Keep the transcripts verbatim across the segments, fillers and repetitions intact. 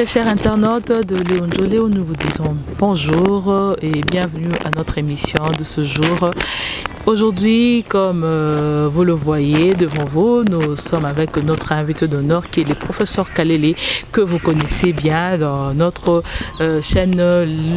Très chers internautes de Léon Joléo, nous vous disons bonjour et bienvenue à notre émission de ce jour. Aujourd'hui, comme euh, vous le voyez devant vous, nous sommes avec notre invité d'honneur qui est le professeur Kalele, que vous connaissez bien dans notre euh, chaîne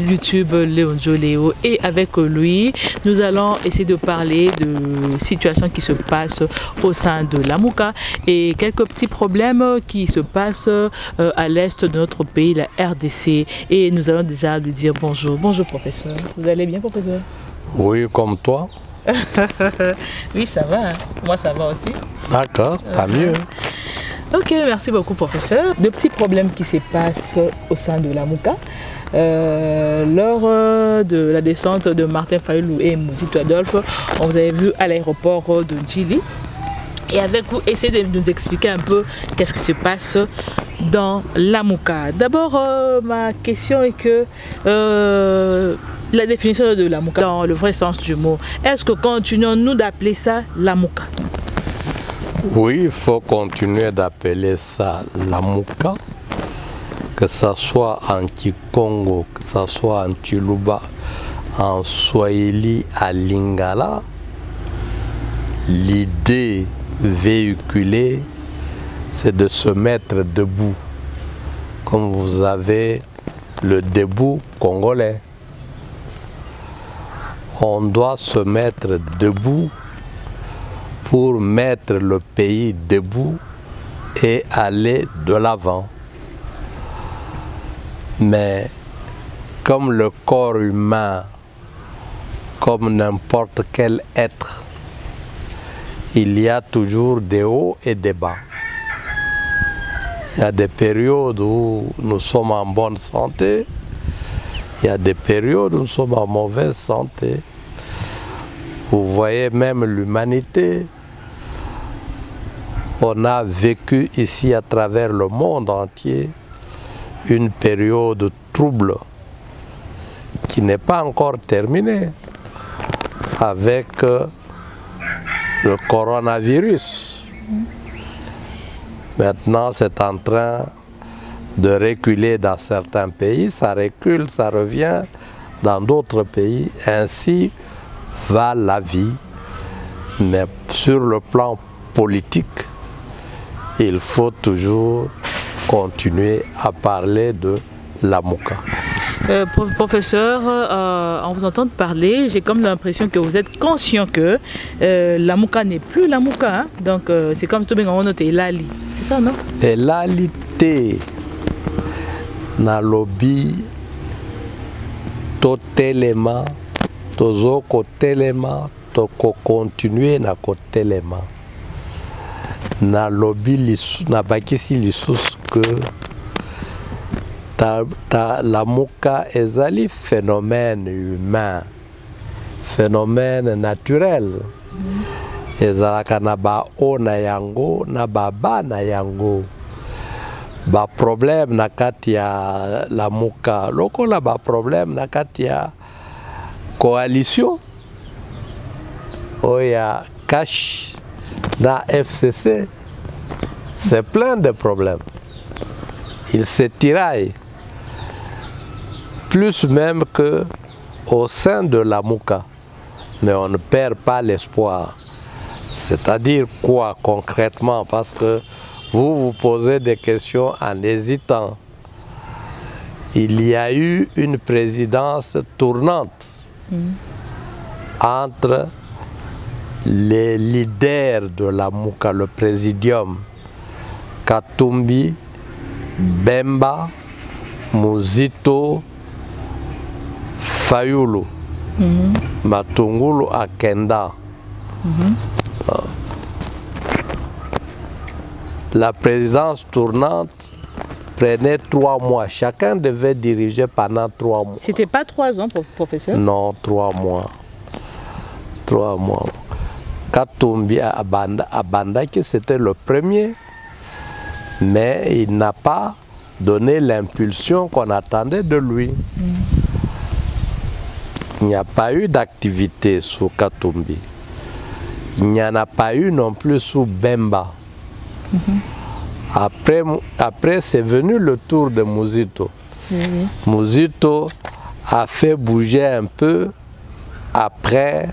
YouTube Léon Joléo. Et avec lui, nous allons essayer de parler de situations qui se passent au sein de la Mouka et quelques petits problèmes qui se passent euh, à l'est de notre pays, la R D C. Et nous allons déjà lui dire bonjour. Bonjour professeur. Vous allez bien professeur? Oui, comme toi. Oui, ça va. Hein. Moi, ça va aussi. D'accord, pas mieux. Ok, merci beaucoup, professeur. De petits problèmes qui se passent au sein de la Mouka. Euh, lors de la descente de Martin Fayulu et Mouzito Adolphe, on vous avait vu à l'aéroport de Djili. Et avec vous, essayez de nous expliquer un peu qu'est-ce qui se passe dans la Mouka. D'abord, euh, ma question est que euh, la définition de la Mouka, dans le vrai sens du mot, est-ce que continuons-nous d'appeler ça la Mouka? Oui, il faut continuer d'appeler ça la Mouka, que ce soit en Kikongo, que ce soit en Chiluba, en Swahili, à Lingala. L'idée véhiculée, c'est de se mettre debout, comme vous avez le debout congolais. On doit se mettre debout pour mettre le pays debout et aller de l'avant. Mais comme le corps humain, comme n'importe quel être, il y a toujours des hauts et des bas. Il y a des périodes où nous sommes en bonne santé, il y a des périodes où nous sommes en mauvaise santé. Vous voyez même l'humanité, on a vécu ici à travers le monde entier une période trouble qui n'est pas encore terminée avec le coronavirus. Maintenant, c'est en train de reculer dans certains pays, ça recule, ça revient dans d'autres pays. Ainsi va la vie. Mais sur le plan politique, il faut toujours continuer à parler de la Mouka. Euh, professeur, euh, en vous entendant parler, j'ai comme l'impression que vous êtes conscient que euh, la Mouka n'est plus la Mouka. Hein? Donc euh, c'est comme si on notait Elali. C'est ça, non? Elali te nalobi totelema tozo kotelema toko continuer na kotelema nalobi lisu na bakisi lisusu que Ta, ta, la Mouka ezali phénomène humain, phénomène naturel. Ezalaka na ba o na yango na ba ba na yango. Ba problème na kati ya la Mouka lokola ba problème na kati ya coalition oya cash na F C C. C'est plein de problèmes. Ils se tiraillent. Plus même qu'au sein de la Mouka. Mais on ne perd pas l'espoir. C'est-à-dire quoi concrètement? Parce que vous vous posez des questions en hésitant. Il y a eu une présidence tournante mmh. entre les leaders de la Mouka, le présidium, Katumbi, Bemba, Mouzito, Fayulu, mm-hmm. Matungulu Akenda. Mm-hmm. La présidence tournante prenait trois mois. Chacun devait diriger pendant trois mois. C'était pas trois ans, professeur? Non, trois mois. Trois mois. Katumbi Abandaki, c'était le premier, mais il n'a pas donné l'impulsion qu'on attendait de lui. Il n'y a pas eu d'activité sous Katumbi. Il n'y en a pas eu non plus sous Bemba. Mm-hmm. Après, après c'est venu le tour de Muzito. Mmh. Muzito a fait bouger un peu. Après,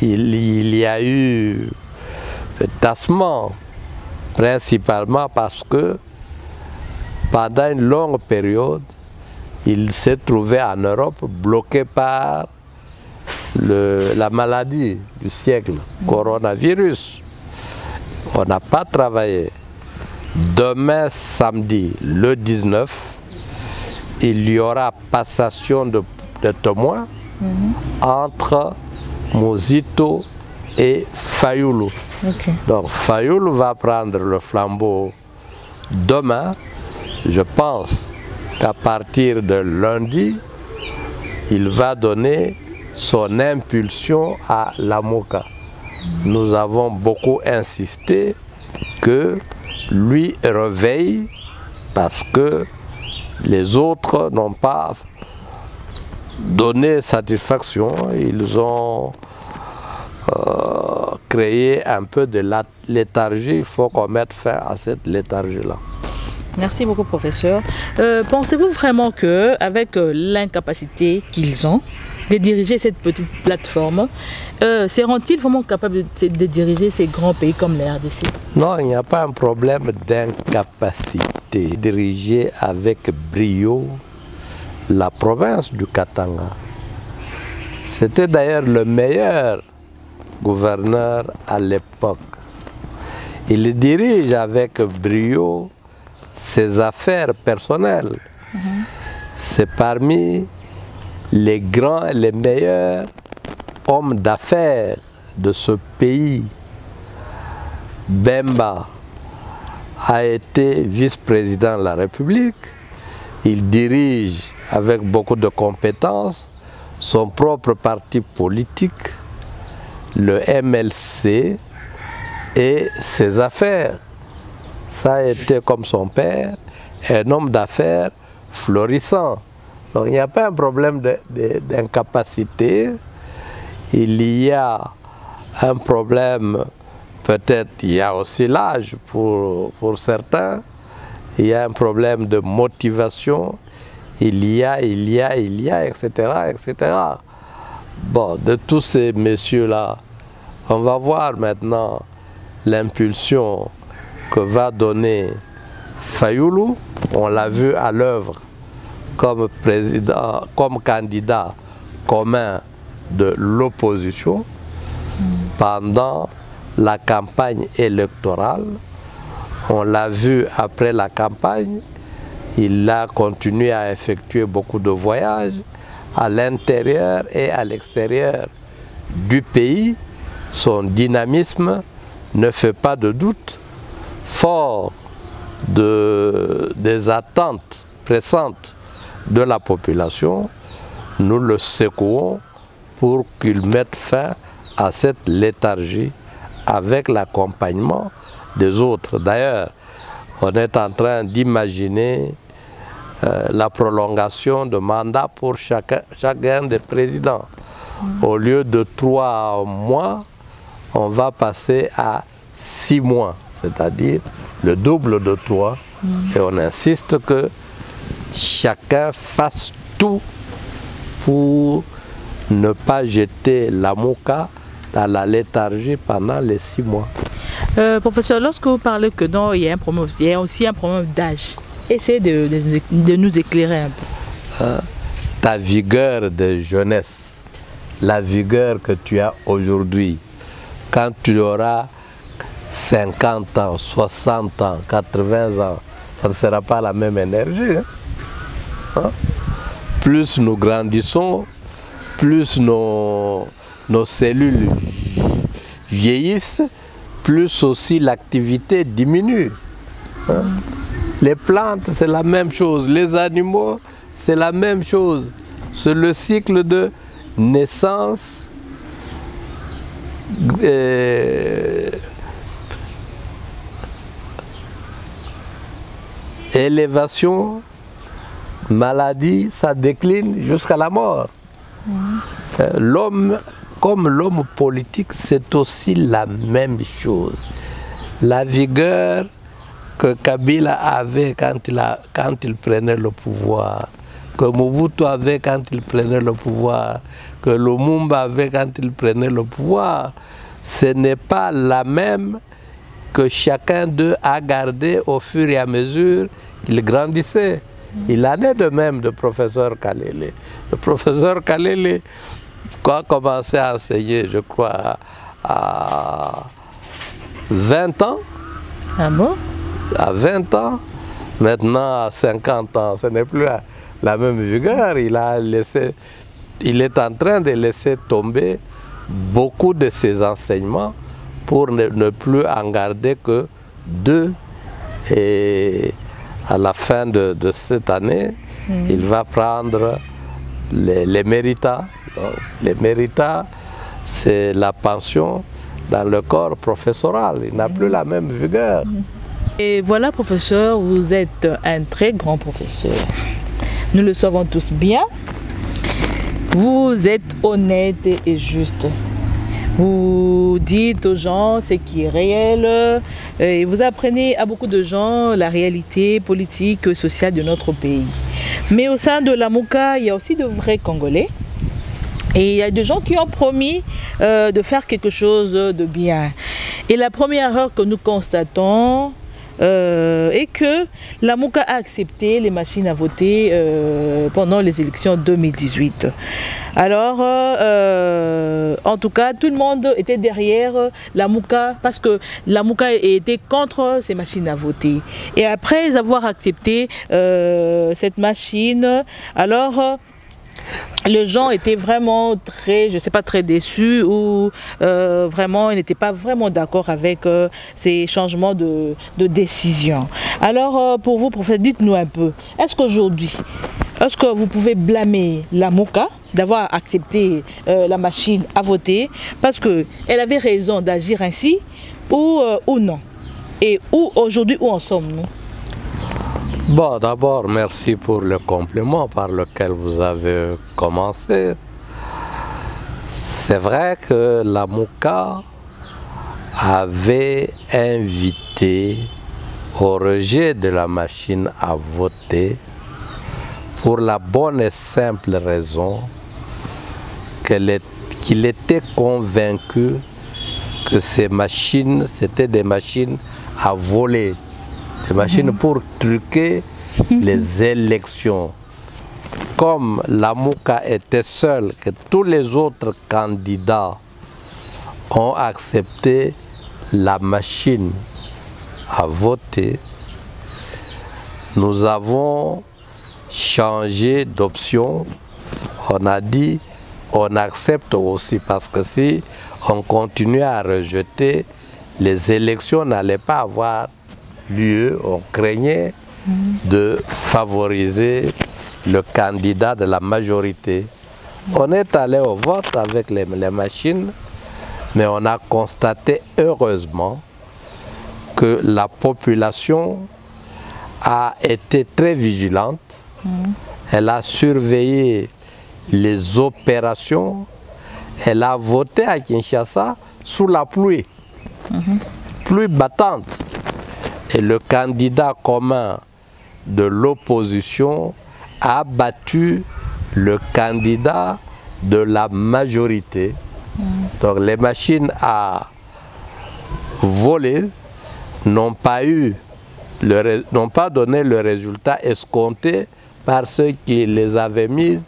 il, il y a eu le tassement, principalement parce que pendant une longue période, il s'est trouvé en Europe bloqué par le, la maladie du siècle, coronavirus. On n'a pas travaillé. Demain, samedi, le dix-neuf, il y aura passation de, de témoins mm-hmm. entre Muzito et Fayoulou. Okay. Donc Fayoulou va prendre le flambeau demain. Je pense qu'à partir de lundi, il va donner son impulsion à la Moka. Nous avons beaucoup insisté que lui réveille parce que les autres n'ont pas donné satisfaction. Ils ont euh, créé un peu de la léthargie. Il faut qu'on mette fin à cette léthargie-là. Merci beaucoup, professeur. Euh, pensez-vous vraiment qu'avec l'incapacité qu'ils ont de diriger cette petite plateforme, euh, seront-ils vraiment capables de, de diriger ces grands pays comme la R D C? Non, il n'y a pas un problème d'incapacité. Diriger avec brio la province du Katanga. C'était d'ailleurs le meilleur gouverneur à l'époque. Il dirige avec brio ses affaires personnelles. Mmh. C'est parmi les grands, les meilleurs hommes d'affaires de ce pays. Bemba a été vice-président de la République. Il dirige avec beaucoup de compétences son propre parti politique, le M L C, et ses affaires. Ça a été, comme son père, un homme d'affaires florissant. Donc il n'y a pas un problème d'incapacité. Il y a un problème, peut-être, il y a aussi l'âge pour, pour certains. Il y a un problème de motivation. Il y a, il y a, il y a, et cetera, et cetera. Bon, de tous ces messieurs-là, on va voir maintenant l'impulsion que va donner Fayoulou. On l'a vu à l'œuvre comme président, comme candidat commun de l'opposition pendant la campagne électorale. On l'a vu après la campagne, il a continué à effectuer beaucoup de voyages à l'intérieur et à l'extérieur du pays. Son dynamisme ne fait pas de doute. Fort de, des attentes pressantes de la population, nous le secouons pour qu'il mette fin à cette léthargie avec l'accompagnement des autres. D'ailleurs, on est en train d'imaginer euh, la prolongation de mandat pour chacun, chacun des présidents. Au lieu de trois mois, on va passer à six mois. C'est-à-dire le double de toi, mmh. et on insiste que chacun fasse tout pour ne pas jeter la Moka dans la léthargie pendant les six mois. Euh, professeur, lorsque vous parlez que non, il y a un problème, il y a aussi un problème d'âge, essayez de, de, de nous éclairer un peu. Euh, ta vigueur de jeunesse, la vigueur que tu as aujourd'hui, quand tu auras cinquante ans, soixante ans, quatre-vingts ans, ça ne sera pas la même énergie. Hein? Hein? Plus nous grandissons, plus nos, nos cellules vieillissent, plus aussi l'activité diminue. Hein? Les plantes, c'est la même chose. Les animaux, c'est la même chose. C'est le cycle de naissance, et élévation, maladie, ça décline jusqu'à la mort. Mmh. L'homme, comme l'homme politique, c'est aussi la même chose. La vigueur que Kabila avait quand il, a, quand il prenait le pouvoir, que Mobutu avait quand il prenait le pouvoir, que Lumumba avait quand il prenait le pouvoir, ce n'est pas la même que chacun d'eux a gardé au fur et à mesure qu'il grandissait. Il en est de même de professeur Kalele. Le professeur Kalele, quand a commencé à enseigner, je crois, à vingt ans. Ah bon? À vingt ans, maintenant à cinquante ans, ce n'est plus la même vigueur. Il a laissé, il est en train de laisser tomber beaucoup de ses enseignements pour ne, ne plus en garder que deux. Et à la fin de, de cette année, mmh. il va prendre les, les méritats. Donc, les méritats, c'est la pension dans le corps professoral. Il n'a mmh. plus la même vigueur. Et voilà, professeur, vous êtes un très grand professeur. Nous le savons tous bien. Vous êtes honnête et juste. Vous dites aux gens ce qui est réel et vous apprenez à beaucoup de gens la réalité politique et sociale de notre pays. Mais au sein de la Mouka, il y a aussi de vrais Congolais et il y a des gens qui ont promis euh, de faire quelque chose de bien. Et la première erreur que nous constatons euh, est que la Mouka a accepté les machines à voter euh, pendant les élections deux mille dix-huit. Alors, euh, en tout cas, tout le monde était derrière la Mouka parce que la Mouka était contre ces machines à voter. Et après avoir accepté euh, cette machine, alors les gens étaient vraiment très, je sais pas, très déçus ou euh, vraiment, ils n'étaient pas vraiment d'accord avec euh, ces changements de, de décision. Alors, euh, pour vous, professeur, dites-nous un peu, est-ce qu'aujourd'hui, est-ce que vous pouvez blâmer la Mouka d'avoir accepté euh, la machine à voter parce qu'elle avait raison d'agir ainsi ou, euh, ou non? Et où aujourd'hui, où en sommes-nous? Bon, d'abord, merci pour le compliment par lequel vous avez commencé. C'est vrai que la Mouka avait invité au rejet de la machine à voter pour la bonne et simple raison qu'il était convaincu que ces machines, c'était des machines à voler, des machines pour truquer les élections. Comme la Mouka était seule, que tous les autres candidats ont accepté la machine à voter, nous avons changer d'option. On a dit on accepte aussi parce que si on continuait à rejeter, les élections n'allaient pas avoir lieu. On craignait de favoriser le candidat de la majorité. On est allé au vote avec les, les machines, mais on a constaté heureusement que la population a été très vigilante. Elle a surveillé les opérations, elle a voté à Kinshasa sous la pluie, mm-hmm. pluie battante. Et le candidat commun de l'opposition a battu le candidat de la majorité. Mm. Donc les machines à voler n'ont pas eu, n'ont pas donné le résultat escompté par ceux qui les avaient mises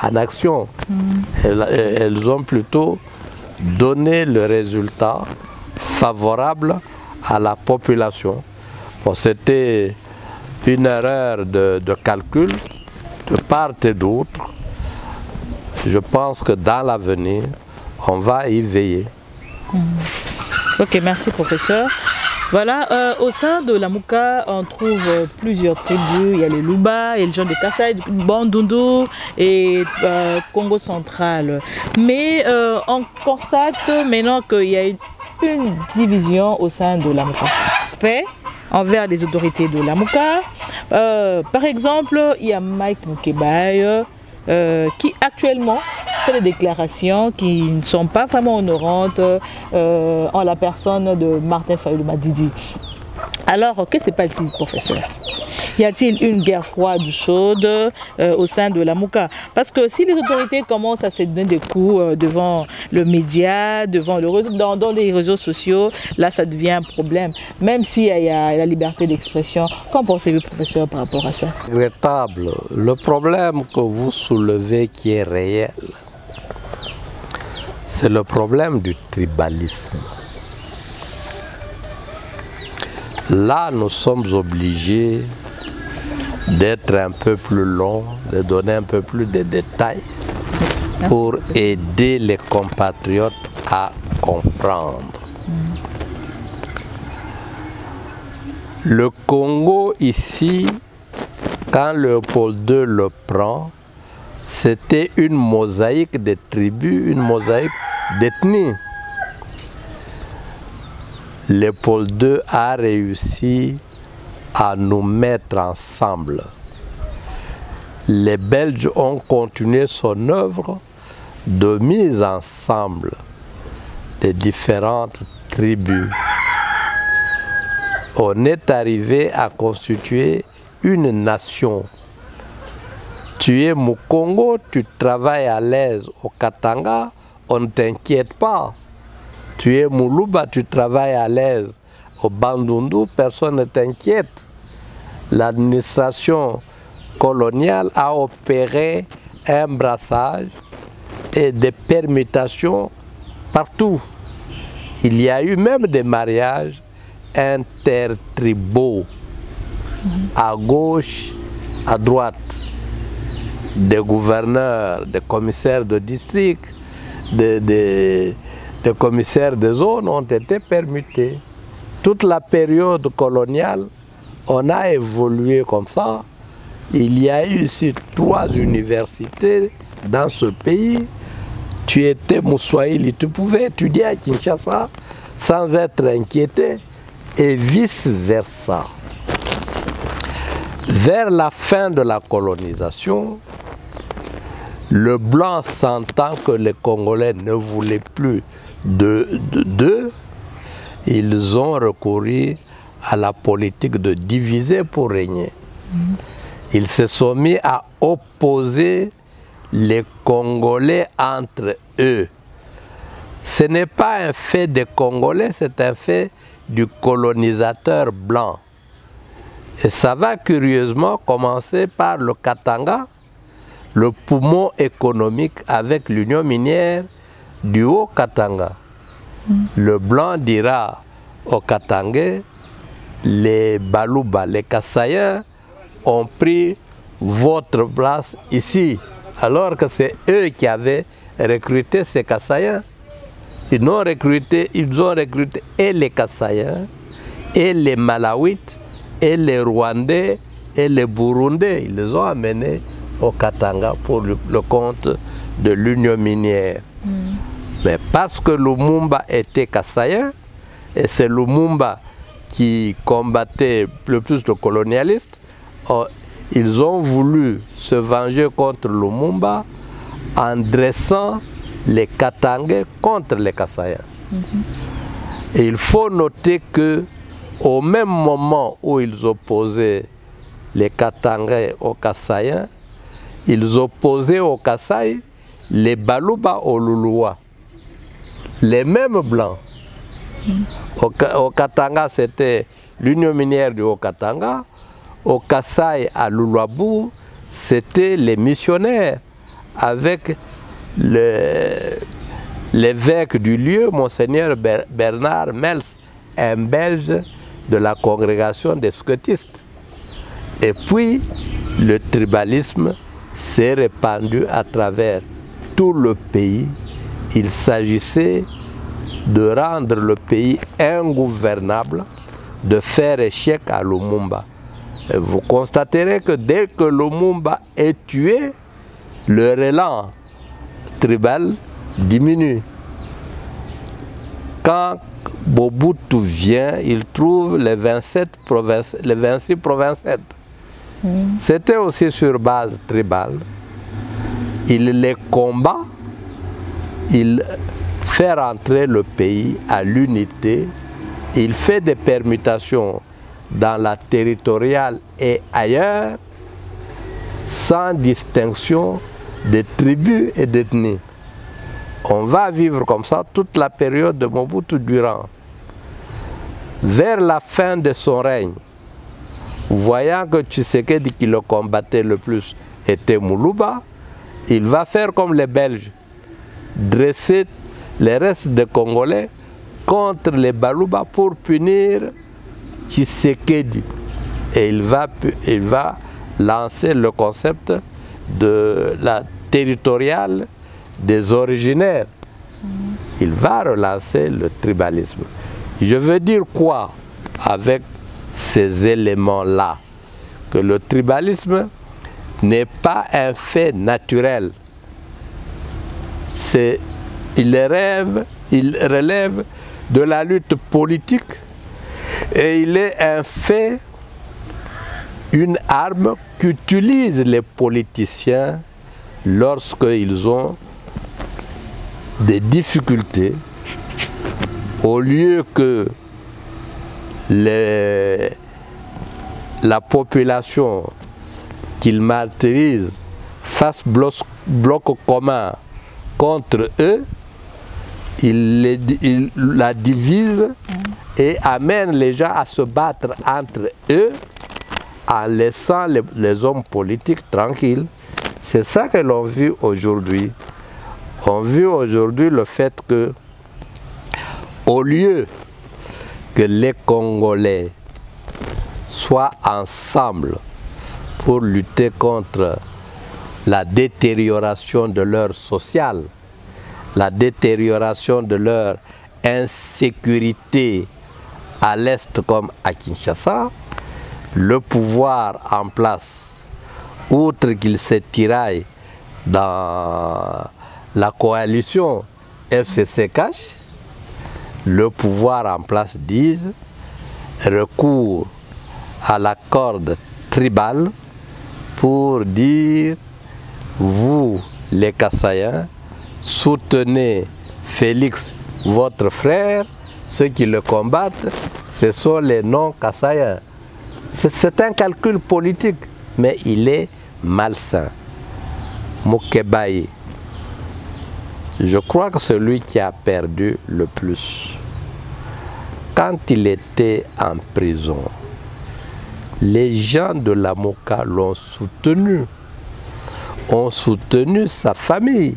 en action. Mmh. Elles, elles ont plutôt donné le résultat favorable à la population. Bon, c'était une erreur de, de calcul de part et d'autre. Je pense que dans l'avenir, on va y veiller. Mmh. Ok, merci professeur. Voilà, euh, au sein de la Mouka, on trouve euh, plusieurs tribus. Il y a les Luba, il y a les gens de Kassai, Bandundu et euh, Congo central. Mais euh, on constate maintenant qu'il y a une, une division au sein de la Mouka. Paix envers les autorités de la Mouka. Euh, par exemple, il y a Mike Mukebaye euh, qui actuellement des déclarations qui ne sont pas vraiment honorantes euh, en la personne de Martin Fayulu Madidi. Alors que se passe-t-il, professeur? Y a-t-il une guerre froide ou chaude euh, au sein de la MOUCA? Parce que si les autorités commencent à se donner des coups euh, devant le média, devant le réseau, dans, dans les réseaux sociaux, là ça devient un problème. Même s'il y, y a la liberté d'expression, qu'en pensez-vous, professeur, par rapport à ça? Regrettable. Le problème que vous soulevez qui est réel, c'est le problème du tribalisme. Là, nous sommes obligés d'être un peu plus long, de donner un peu plus de détails pour aider les compatriotes à comprendre. Le Congo ici, quand Léopold deux le prend, c'était une mosaïque de tribus, une mosaïque d'ethnies. Léopold deux a réussi à nous mettre ensemble. Les Belges ont continué son œuvre de mise ensemble des différentes tribus. On est arrivé à constituer une nation. Tu es Mukongo, tu travailles à l'aise au Katanga, on ne t'inquiète pas. Tu es Moulouba, tu travailles à l'aise au Bandundu, personne ne t'inquiète. L'administration coloniale a opéré un brassage et des permutations partout. Il y a eu même des mariages intertribaux, à gauche, à droite, des gouverneurs, des commissaires de district, des... des Les commissaires de zone ont été permutés. Toute la période coloniale, on a évolué comme ça. Il y a eu ici trois universités dans ce pays. Tu étais Mouswahili, tu pouvais étudier à Kinshasa sans être inquiété, et vice-versa. Vers la fin de la colonisation, le blanc sentant que les Congolais ne voulaient plus d'eux, de, de, ils ont recouru à la politique de diviser pour régner. Ils se sont mis à opposer les Congolais entre eux. Ce n'est pas un fait des Congolais, c'est un fait du colonisateur blanc. Et ça va curieusement commencer par le Katanga, le poumon économique avec l'union minière du Haut-Katanga. Mm. Le blanc dira au Katangais, les Balouba, les Kassaïens ont pris votre place ici, alors que c'est eux qui avaient recruté ces Kassaïens. Ils ont recruté, ils ont recruté et les Kassaïens, et les Malawites, et les Rwandais, et les Burundais. Ils les ont amenés au Katanga pour le, le compte de l'union minière. Mm. Mais parce que Lumumba était Kassaïen, et c'est Lumumba qui combattait le plus de colonialistes, oh, ils ont voulu se venger contre Lumumba en dressant les Katangais contre les Kassaïens. Mm-hmm. Et il faut noter que au même moment où ils opposaient les Katangais aux Kassaïens, ils opposaient aux Kassai les Balouba aux Luluwa, les mêmes blancs. Au, au Katanga, c'était l'union minière du Haut-Katanga. Au Kassai, à Luluabu, c'était les missionnaires avec l'évêque du lieu, Monseigneur Bernard Mels, un Belge de la congrégation des scottistes. Et puis, le tribalisme s'est répandu à travers tout le pays. Il s'agissait de rendre le pays ingouvernable, de faire échec à Lumumba. Et vous constaterez que dès que Lumumba est tué, le élan tribal diminue. Quand Mobutu vient, il trouve les vingt-sept provinces, les vingt-six provinces. C'était aussi sur base tribale. Il les combat, il fait rentrer le pays à l'unité, il fait des permutations dans la territoriale et ailleurs, sans distinction de tribus et d'ethnies. On va vivre comme ça toute la période de Mobutu durant. Vers la fin de son règne, voyant que Tshisekedi qui le combattait le plus était Moulouba, il va faire comme les Belges, dresser les restes des Congolais contre les Balouba pour punir Tshisekedi. Et il va, il va lancer le concept de la territoriale des originaires. Il va relancer le tribalisme. Je veux dire quoi avec ces éléments-là? Que le tribalisme n'est pas un fait naturel. C'est, il relève, il relève de la lutte politique et il est un fait, une arme qu'utilisent les politiciens lorsqu'ils ont des difficultés. Au lieu que les, la population qu'ils martyrisent fasse bloc, bloc commun contre eux, ils, les, ils la divisent et amènent les gens à se battre entre eux en laissant les, les hommes politiques tranquilles. C'est ça que l'on vit aujourd'hui. On vit aujourd'hui le fait que au lieu que les Congolais soient ensemble pour lutter contre la détérioration de leur sociale, la détérioration de leur insécurité à l'Est comme à Kinshasa, le pouvoir en place, outre qu'il se tiraille dans la coalition F C C-Cash, le pouvoir en place dit recours à la corde tribale pour dire vous les Kassaïens soutenez Félix votre frère, ceux qui le combattent ce sont les non-Kassaïens. C'est un calcul politique mais il est malsain. Moukebaï, je crois que celui qui a perdu le plus, quand il était en prison, les gens de la Moka l'ont soutenu, ont soutenu sa famille.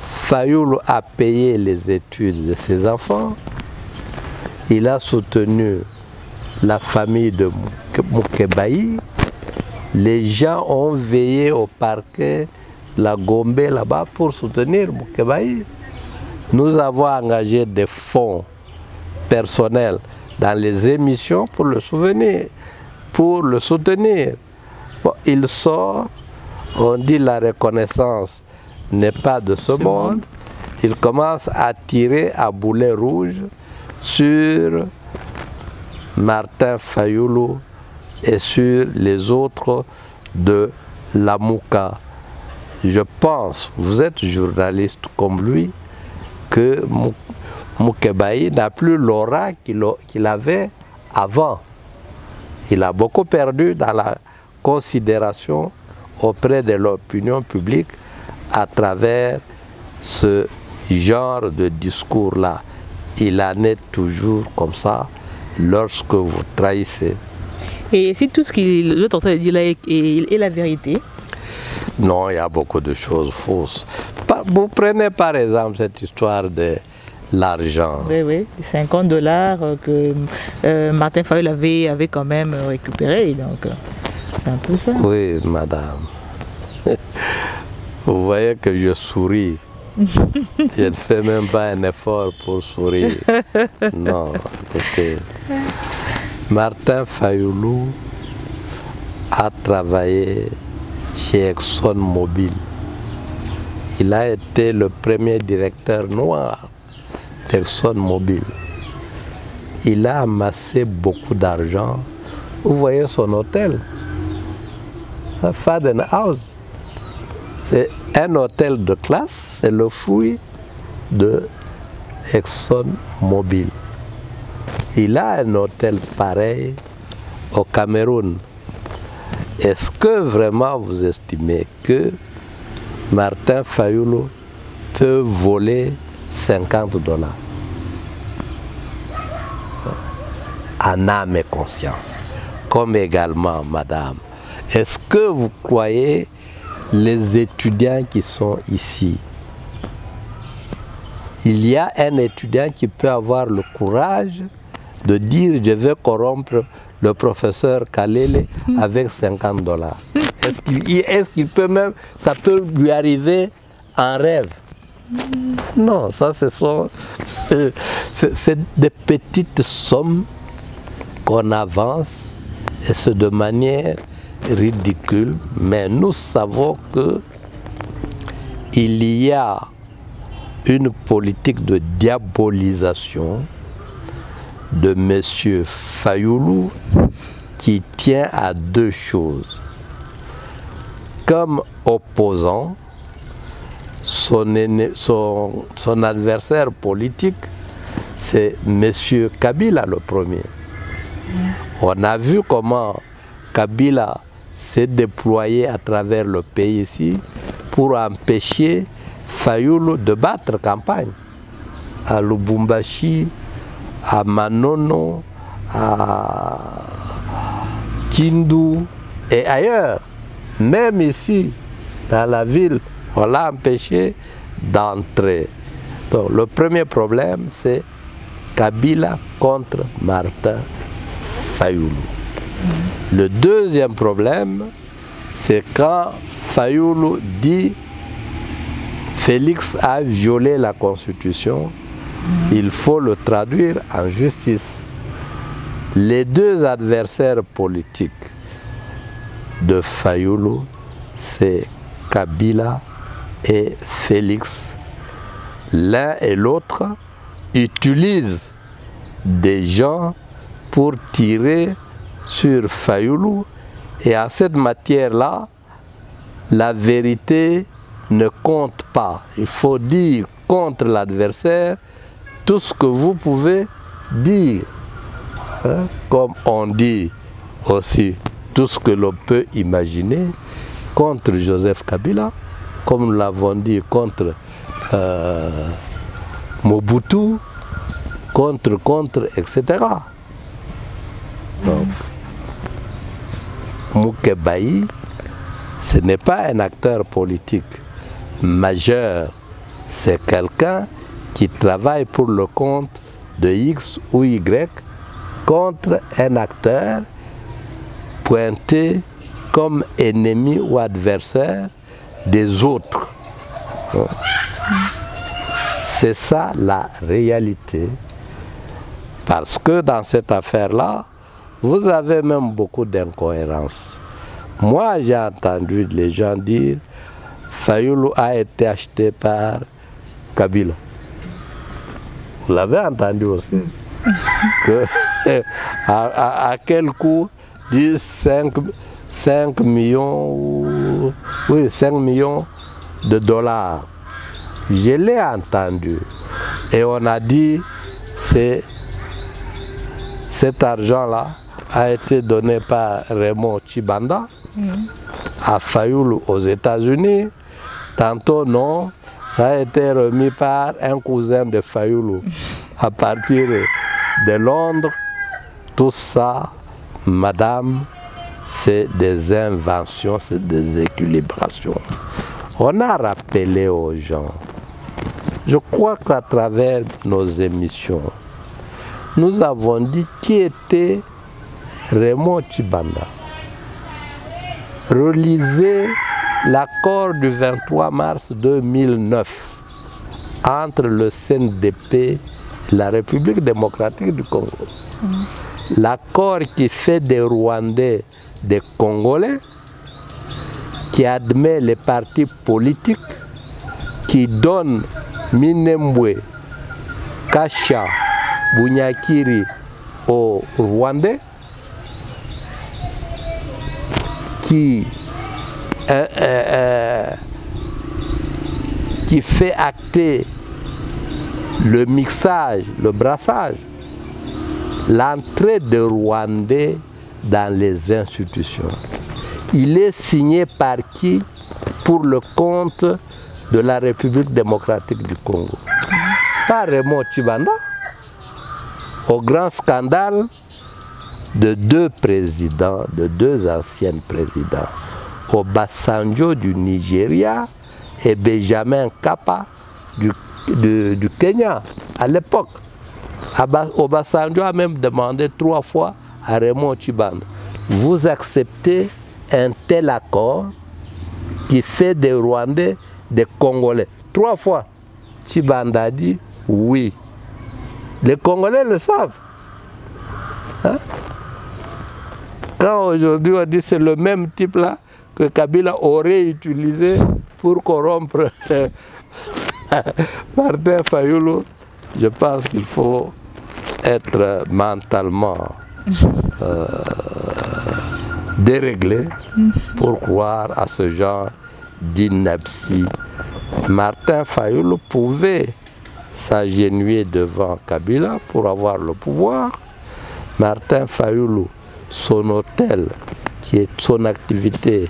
Fayoulou a payé les études de ses enfants, il a soutenu la famille de Moukebaï, les gens ont veillé au parquet la Gombe là-bas pour soutenir Moukebaï. Nous avons engagé des fonds personnels dans les émissions pour le souvenir, pour le soutenir. Bon, il sort, on dit la reconnaissance n'est pas de ce monde. Bon. Il commence à tirer à boulet rouge sur Martin Fayoulou et sur les autres de la Mouka. Je pense, vous êtes journaliste comme lui, que Moukebaï n'a plus l'aura qu'il avait avant. Il a beaucoup perdu dans la considération auprès de l'opinion publique à travers ce genre de discours-là. Il en est toujours comme ça lorsque vous trahissez. Et si tout ce qu'il est en train de dire là est la vérité? Non, il y a beaucoup de choses fausses. Vous prenez par exemple cette histoire de l'argent. Oui, oui, cinquante dollars que euh, Martin Fayoulou avait, avait quand même récupéré. Donc, c'est un peu ça. Oui, madame. Vous voyez que je souris. Je ne fais même pas un effort pour sourire. Non, écoutez. Martin Fayoulou a travaillé chez ExxonMobil. Il a été le premier directeur noir d'ExxonMobil. Il a amassé beaucoup d'argent. Vous voyez son hôtel, Fadenhouse. C'est un hôtel de classe, c'est le fruit de ExxonMobil. il a un hôtel pareil au Cameroun. Est-ce que vraiment vous estimez que Martin Fayulu peut voler cinquante dollars en âme et conscience? Comme également, madame, est-ce que vous croyez les étudiants qui sont ici? Il y a un étudiant qui peut avoir le courage de dire « je vais corrompre le professeur Kalele avec cinquante dollars ». Est-ce qu'il est-ce qu'il peut même, ça peut lui arriver en rêve? Non, ça ce sont c'est des petites sommes qu'on avance et c'est de manière ridicule, mais nous savons que il y a une politique de diabolisation de M. Fayulu qui tient à deux choses. Comme opposant, son, aîné, son, son adversaire politique, c'est M. Kabila le premier. On a vu comment Kabila s'est déployé à travers le pays ici pour empêcher Fayulu de battre campagne à Lubumbashi, à Manono, à Kindu et ailleurs. Même ici, dans la ville, on l'a empêché d'entrer. Donc le premier problème, c'est Kabila contre Martin Fayulu. Mmh. Le deuxième problème, c'est quand Fayulu dit « Félix a violé la Constitution », il faut le traduire en justice. Les deux adversaires politiques de Fayulu, c'est Kabila et Félix. L'un et l'autre utilisent des gens pour tirer sur Fayulu. Et en cette matière-là, la vérité ne compte pas. Il faut dire contre l'adversaire tout ce que vous pouvez dire, hein, comme on dit aussi tout ce que l'on peut imaginer contre Joseph Kabila, comme nous l'avons dit contre euh, Mobutu, contre, contre, et cetera. Donc, Moukebaï, ce n'est pas un acteur politique majeur, c'est quelqu'un qui travaille pour le compte de X ou Y contre un acteur pointé comme ennemi ou adversaire des autres. C'est ça la réalité. Parce que dans cette affaire-là, vous avez même beaucoup d'incohérences. Moi, j'ai entendu les gens dire « Fayulu a été acheté par Kabila ». Vous l'avez entendu aussi, que, à, à, à quel coût dit cinq millions, oui, cinq millions de dollars. Je l'ai entendu. Et on a dit que cet argent-là a été donné par Raymond Tchibanda à Fayulu aux États-Unis. Tantôt non. Ça a été remis par un cousin de Fayulu à partir de Londres. Tout ça, madame, c'est des inventions, c'est des équilibrations. On a rappelé aux gens, je crois qu'à travers nos émissions, nous avons dit qui était Raymond Tchibanda. Relisez l'accord du vingt-trois mars deux mille neuf entre le C N D P et la République démocratique du Congo. Mmh. L'accord qui fait des Rwandais des Congolais, qui admet les partis politiques, qui donne Minembwe, Kacha, Bunyakiri aux Rwandais, qui Euh, euh, euh, qui fait acter le mixage, le brassage, l'entrée de Rwandais dans les institutions. Il est signé par qui? Pour le compte de la République démocratique du Congo. Par Raymond Tshibanda, au grand scandale de deux présidents, de deux anciens présidents, Obasanjo du Nigeria et Benjamin Kapa du, du, du Kenya à l'époque. Obasanjo a même demandé trois fois à Raymond Tshibanda, vous acceptez un tel accord qui fait des Rwandais des Congolais? Trois fois, Tshibanda a dit oui. Les Congolais le savent. Hein? Quand aujourd'hui on dit c'est le même type là que Kabila aurait utilisé pour corrompre Martin Fayulu, je pense qu'il faut être mentalement euh, déréglé pour croire à ce genre d'ineptie. Martin Fayulu pouvait s'ingénuer devant Kabila pour avoir le pouvoir. Martin Fayulu, son hôtel, qui est son activité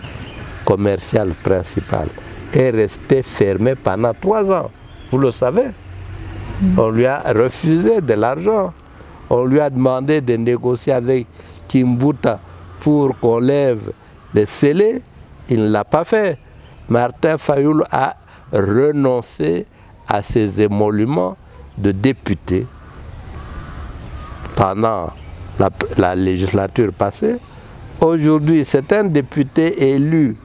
commerciale principale, est resté fermé pendant trois ans. Vous le savez. On lui a refusé de l'argent. On lui a demandé de négocier avec Kimbuta pour qu'on lève les scellés. Il ne l'a pas fait. Martin Fayulu a renoncé à ses émoluments de député pendant la, la législature passée. Aujourd'hui, c'est un député élu.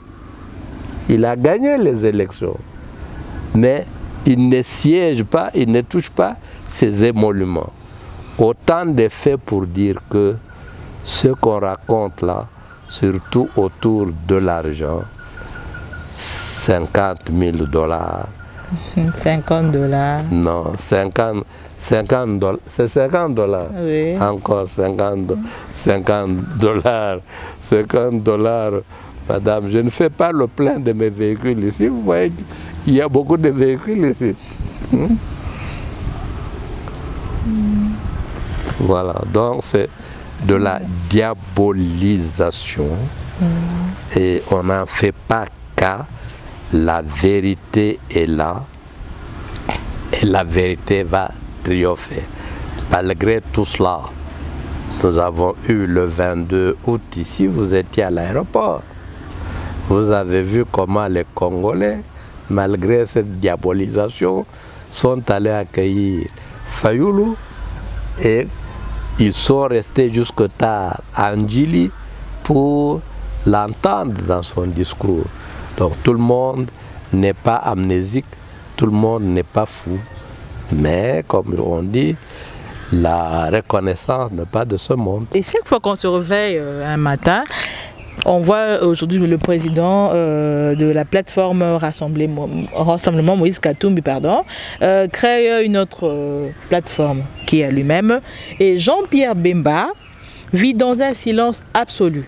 Il a gagné les élections, mais il ne siège pas, il ne touche pas ses émoluments. Autant de faits pour dire que ce qu'on raconte là, surtout autour de l'argent, cinquante mille dollars. cinquante dollars. Non, cinquante, cinquante dollars. C'est cinquante dollars. Oui. Encore cinquante dollars. cinquante dollars. Madame, je ne fais pas le plein de mes véhicules ici. Vous voyez qu'il y a beaucoup de véhicules ici. Hmm? Mm. Voilà, donc c'est de la diabolisation. Mm. Et on n'en fait pas cas. La vérité est là et la vérité va triompher. Malgré tout cela, nous avons eu le vingt-deux août ici, vous étiez à l'aéroport. Vous avez vu comment les Congolais, malgré cette diabolisation, sont allés accueillir Fayulu et ils sont restés jusque tard à Ndjili pour l'entendre dans son discours. Donc tout le monde n'est pas amnésique, tout le monde n'est pas fou. Mais comme on dit, la reconnaissance n'est pas de ce monde. Et chaque fois qu'on se réveille euh, un matin, on voit aujourd'hui le président euh, de la plateforme Rassemblement, Moïse Katumbi, pardon, euh, crée une autre euh, plateforme qui est lui-même. Et Jean-Pierre Bemba vit dans un silence absolu.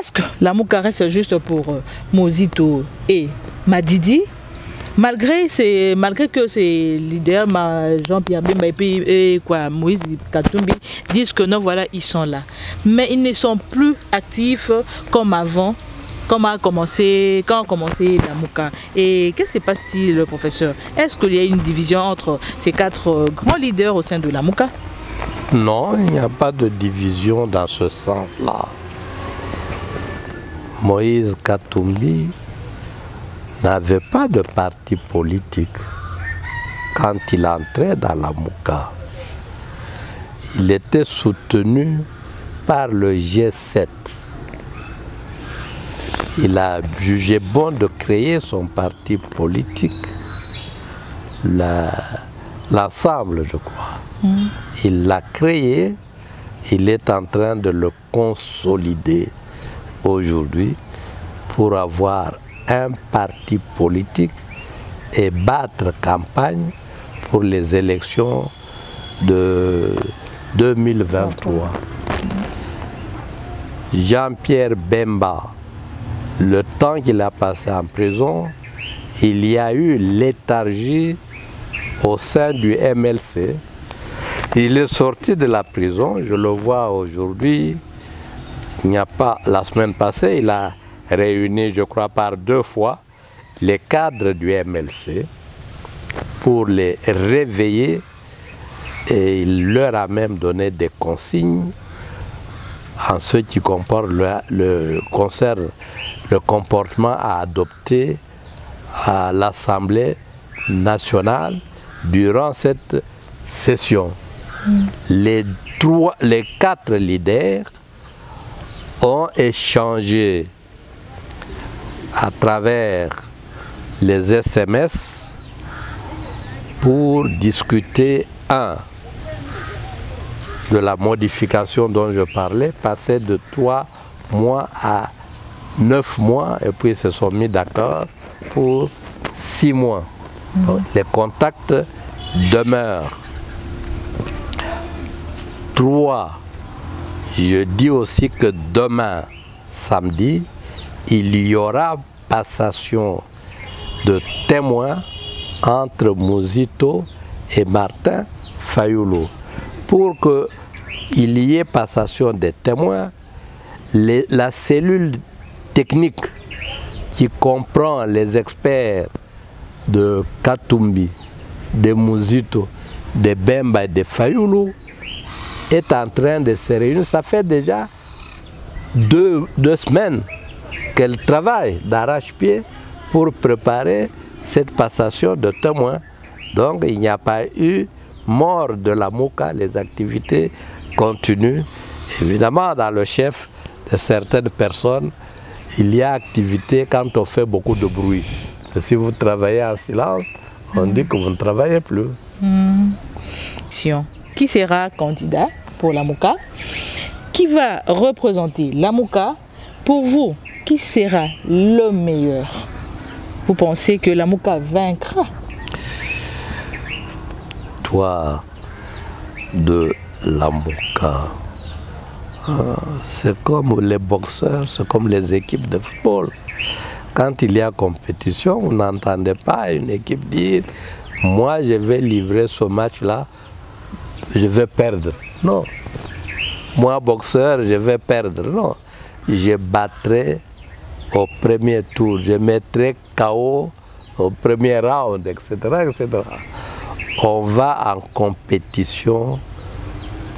Est-ce que l'amour caresse juste pour euh, Mozito et Madidi, malgré, ces, malgré que ces leaders, Jean-Pierre Bemba et, puis, et quoi, Moïse Katumbi, disent que non, voilà, ils sont là. Mais ils ne sont plus actifs comme avant, comme a commencé, quand a commencé l'Amouka. Et qu'est-ce qui se passe-t-il, professeur? Est-ce qu'il y a une division entre ces quatre grands leaders au sein de l'Amouka? Non, il n'y a pas de division dans ce sens-là. Moïse Katumbi n'avait pas de parti politique quand il entrait dans la Mouka. Il était soutenu par le G sept. Il a jugé bon de créer son parti politique, l'ensemble, je crois. Mmh. Il l'a créé, il est en train de le consolider aujourd'hui pour avoir un parti politique et battre campagne pour les élections de deux mille vingt-trois. Jean-Pierre Bemba, le temps qu'il a passé en prison, il y a eu léthargie au sein du M L C Il est sorti de la prison, je le vois aujourd'hui, il n'y a pas, la semaine passée, il a réuni, je crois, par deux fois les cadres du M L C pour les réveiller et il leur a même donné des consignes en ce qui concerne le, concerne le comportement à adopter à l'Assemblée nationale durant cette session. Mm. Les, trois, les quatre leaders ont échangé à travers les S M S pour discuter, un, de la modification dont je parlais, passer de trois mois à neuf mois, et puis ils se sont mis d'accord pour six mois. Mmh. Donc, les contacts demeurent. Trois, je dis aussi que demain, samedi, il y aura passation de témoins entre Mouzito et Martin Fayoulou. Pour qu'il y ait passation des témoins, les, la cellule technique qui comprend les experts de Katumbi, de Mouzito, de Bemba et de Fayoulou est en train de se réunir. Ça fait déjà deux, deux semaines qu'elle travaille d'arrache-pied pour préparer cette passation de témoins. Donc il n'y a pas eu mort de la Mouka, les activités continuent. Évidemment, dans le chef de certaines personnes, il y a activité quand on fait beaucoup de bruit. Si vous travaillez en silence, on dit que vous ne travaillez plus. Mmh. Qui sera candidat pour la Mouka? Qui va représenter la Mouka? Pour vous, qui sera le meilleur? Vous pensez que la Mouka vaincra? De la Mouka, c'est comme les boxeurs, c'est comme les équipes de football. Quand il y a compétition, vous n'entendez pas une équipe dire « moi je vais livrer ce match-là, je vais perdre ». Non. Moi boxeur, je vais perdre. Non. Je battrai au premier tour, je mettrai K O au premier round, et cetera et cetera. On va en compétition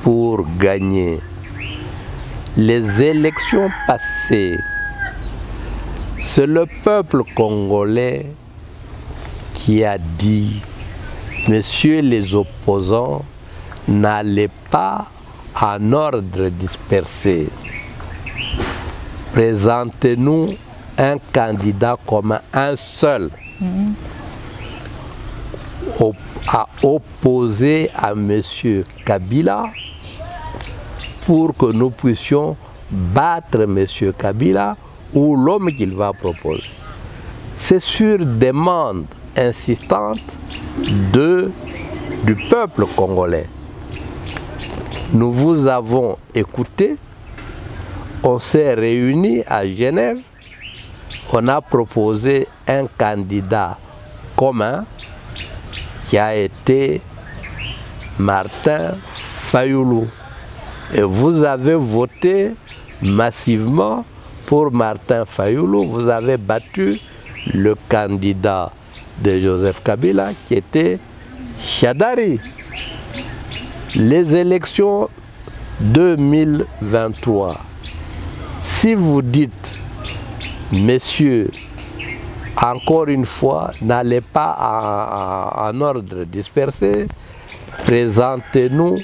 pour gagner. Les élections passées, c'est le peuple congolais qui a dit « Messieurs les opposants, n'allez pas en ordre dispersé. Présentez-nous un candidat commun, un seul. » à opposer à M. Kabila pour que nous puissions battre M. Kabila ou l'homme qu'il va proposer. C'est sur demande insistante de, du peuple congolais. Nous vous avons écouté, on s'est réunis à Genève, on a proposé un candidat commun qui a été Martin Fayoulou. Et vous avez voté massivement pour Martin Fayoulou. Vous avez battu le candidat de Joseph Kabila qui était Shadary. Les élections deux mille vingt-trois, si vous dites, messieurs, encore une fois, n'allez pas en ordre dispersé, présentez-nous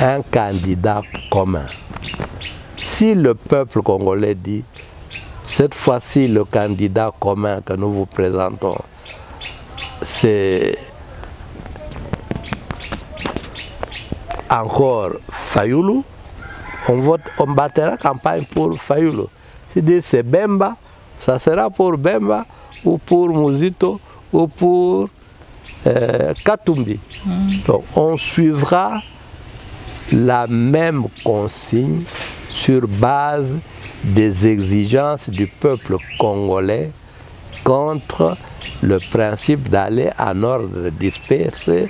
un candidat commun. Si le peuple congolais dit, cette fois-ci le candidat commun que nous vous présentons, c'est encore Fayoulou, on vote, on battra campagne pour Fayoulou. C'est-à-dire c'est Bemba, ça sera pour Bemba ou pour Mouzito ou pour euh, Katumbi. Mm. Donc on suivra la même consigne sur base des exigences du peuple congolais contre le principe d'aller en ordre dispersé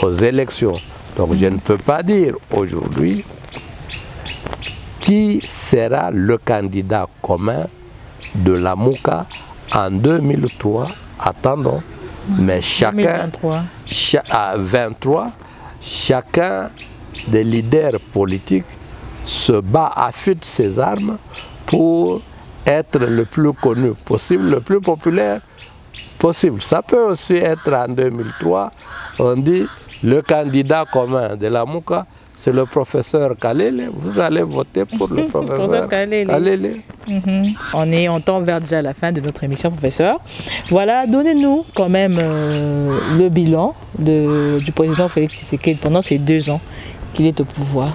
aux élections. Donc je ne peux pas dire aujourd'hui qui sera le candidat commun de la MOUCA en deux mille trois. Attendons, mais chacun, cha, à vingt-trois, chacun des leaders politiques se bat, affûte ses armes pour être le plus connu possible, le plus populaire possible. Ça peut aussi être en deux mille trois, on dit le candidat commun de la MOUCA, c'est le professeur Kalele, vous allez voter pour le professeur Kalele. Kalele. Mm-hmm. On est, on tombe vers déjà la fin de notre émission, professeur. Voilà, donnez-nous quand même euh, le bilan de, du président Félix Tshisekedi pendant ces deux ans qu'il est au pouvoir.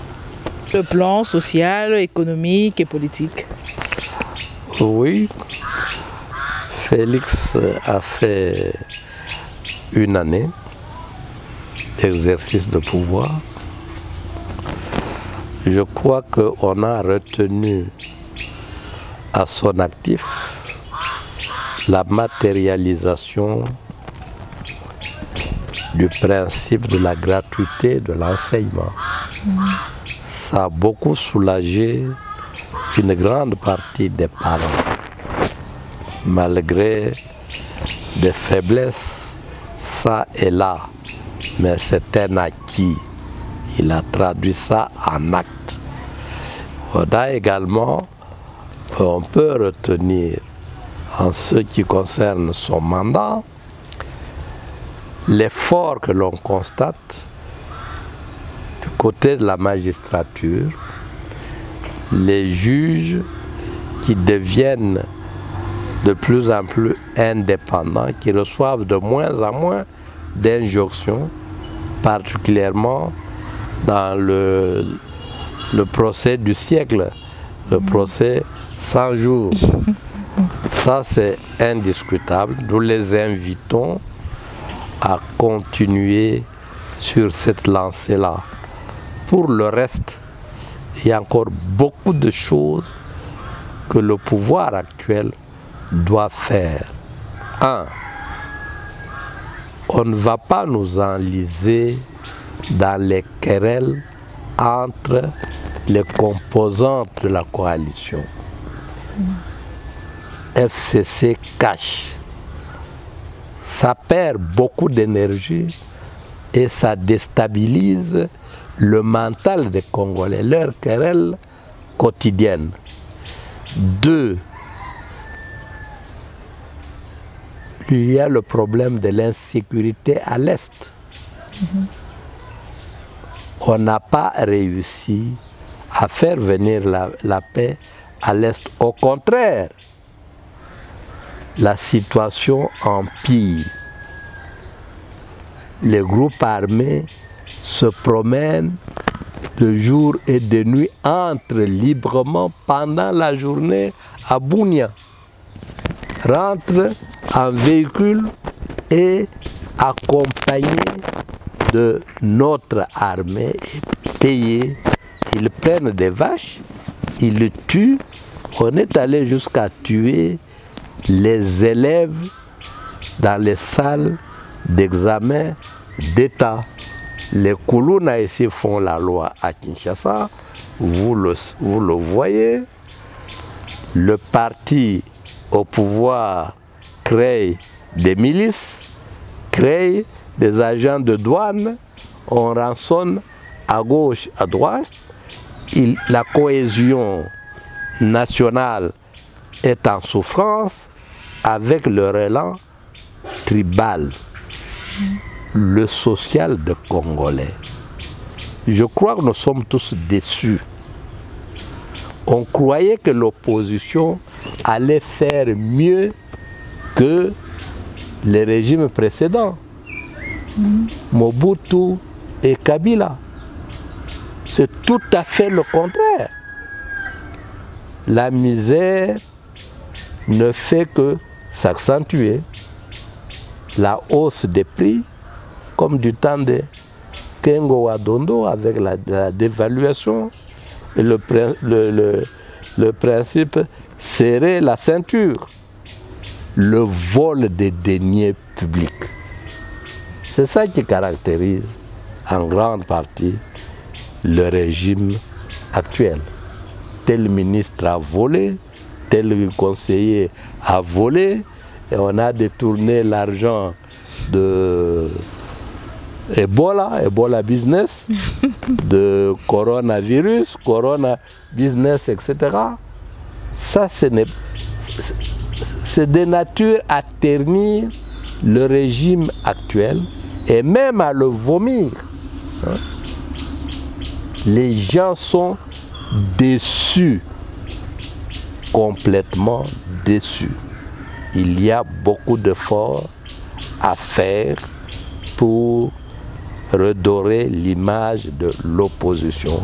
Le plan social, économique et politique. Oui, Félix a fait une année d'exercice de pouvoir. Je crois qu'on a retenu à son actif la matérialisation du principe de la gratuité de l'enseignement. Mmh. Ça a beaucoup soulagé une grande partie des parents, malgré des faiblesses, ça et là, mais c'est un acquis. Il a traduit ça en acte. On a également, on peut retenir en ce qui concerne son mandat, l'effort que l'on constate du côté de la magistrature, les juges qui deviennent de plus en plus indépendants, qui reçoivent de moins en moins d'injonctions, particulièrement dans le, le procès du siècle, le procès cent jours. Ça, c'est indiscutable. Nous les invitons à continuer sur cette lancée-là. Pour le reste, il y a encore beaucoup de choses que le pouvoir actuel doit faire. Un, on ne va pas nous enliser dans les querelles entre les composantes de la coalition. F C C cache. Ça perd beaucoup d'énergie et ça déstabilise le mental des Congolais, leurs querelles quotidiennes. Deux, il y a le problème de l'insécurité à l'Est. Mm-hmm. On n'a pas réussi à faire venir la, la paix à l'Est. Au contraire, la situation empire. Les groupes armés se promènent de jour et de nuit, entrent librement pendant la journée à Bunia, rentrent en véhicule et accompagnés de notre armée est payée. Ils prennent des vaches, ils les tuent. On est allé jusqu'à tuer les élèves dans les salles d'examen d'État. Les Kuluna ici font la loi à Kinshasa, vous le, vous le voyez. Le parti au pouvoir crée des milices, crée des agents de douane, on rançonne à gauche, à droite. Il, la cohésion nationale est en souffrance avec le relent tribal, le social de Congolais. Je crois que nous sommes tous déçus. On croyait que l'opposition allait faire mieux que les régimes précédents. Mmh. Mobutu et Kabila. C'est tout à fait le contraire. La misère ne fait que s'accentuer. La hausse des prix, comme du temps de Kengo Adondo avec la, la dévaluation, et le, le, le, le principe serrer la ceinture, le vol des deniers publics. C'est ça qui caractérise en grande partie le régime actuel. Tel ministre a volé, tel conseiller a volé, et on a détourné l'argent de Ebola, Ebola business, de coronavirus, corona business, et cetera. Ça, c'est de nature à ternir le régime actuel et même à le vomir. Les gens sont déçus, complètement déçus. Il y a beaucoup d'efforts à faire pour redorer l'image de l'opposition.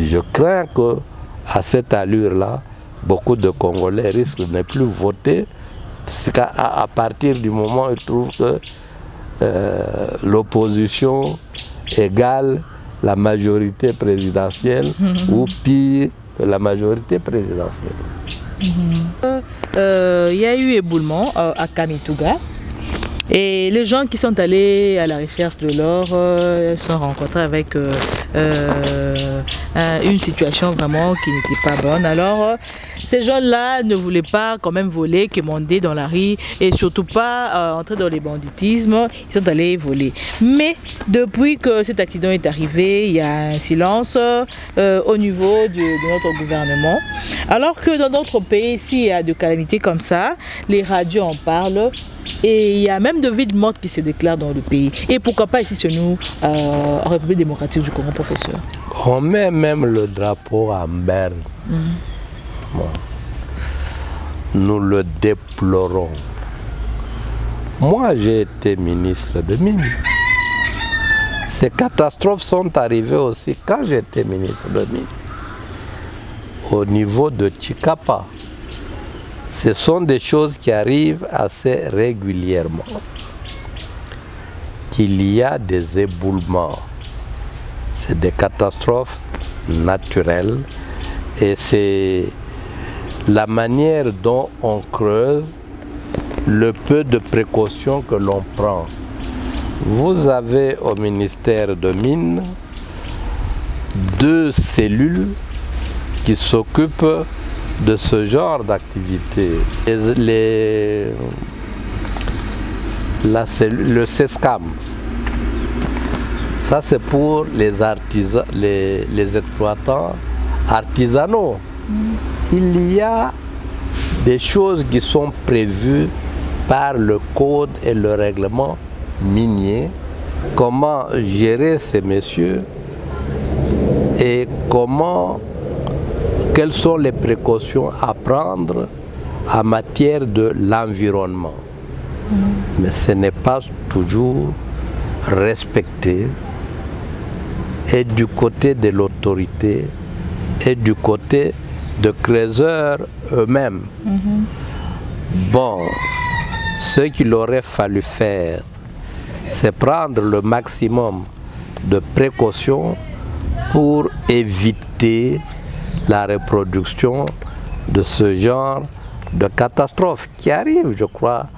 Je crains qu'à cette allure-là, beaucoup de Congolais risquent de ne plus voter, parce qu'à partir du moment où ils trouvent que euh, l'opposition égale la majorité présidentielle mmh. ou pire que la majorité présidentielle. Il mmh. euh, y a eu éboulement euh, à Kamituga et les gens qui sont allés à la recherche de l'or euh, sont rencontrés avec euh, euh, une situation vraiment qui n'était pas bonne. Alors euh, ces gens-là ne voulaient pas quand même voler, quémander dans la rue et surtout pas euh, entrer dans les banditismes. Ils sont allés voler. Mais depuis que cet accident est arrivé, il y a un silence euh, au niveau du, de notre gouvernement. Alors que dans d'autres pays, s'il y a des calamités comme ça, les radios en parlent. Et il y a même de vies mortes qui se déclarent dans le pays. Et pourquoi pas ici chez nous, euh, en République démocratique du Congo, professeur? On met même le drapeau en berne. Mmh. Bon. Nous le déplorons. Moi, j'ai été ministre de Mines. Ces catastrophes sont arrivées aussi quand j'étais ministre de Mines. Au niveau de Tshikapa. Ce sont des choses qui arrivent assez régulièrement. Qu'il y a des éboulements, c'est des catastrophes naturelles et c'est la manière dont on creuse, le peu de précautions que l'on prend. Vous avez au ministère de Mines deux cellules qui s'occupent de ce genre d'activité. Les, les, la cellule, le SESCAM, ça c'est pour les, artisans, les, les exploitants artisanaux. Il y a des choses qui sont prévues par le code et le règlement minier. Comment gérer ces messieurs et comment quelles sont les précautions à prendre en matière de l'environnement. Mmh. Mais ce n'est pas toujours respecté et du côté de l'autorité et du côté de creuseurs eux-mêmes. Mmh. Bon, ce qu'il aurait fallu faire, c'est prendre le maximum de précautions pour éviter la reproduction de ce genre de catastrophe qui arrive, je crois,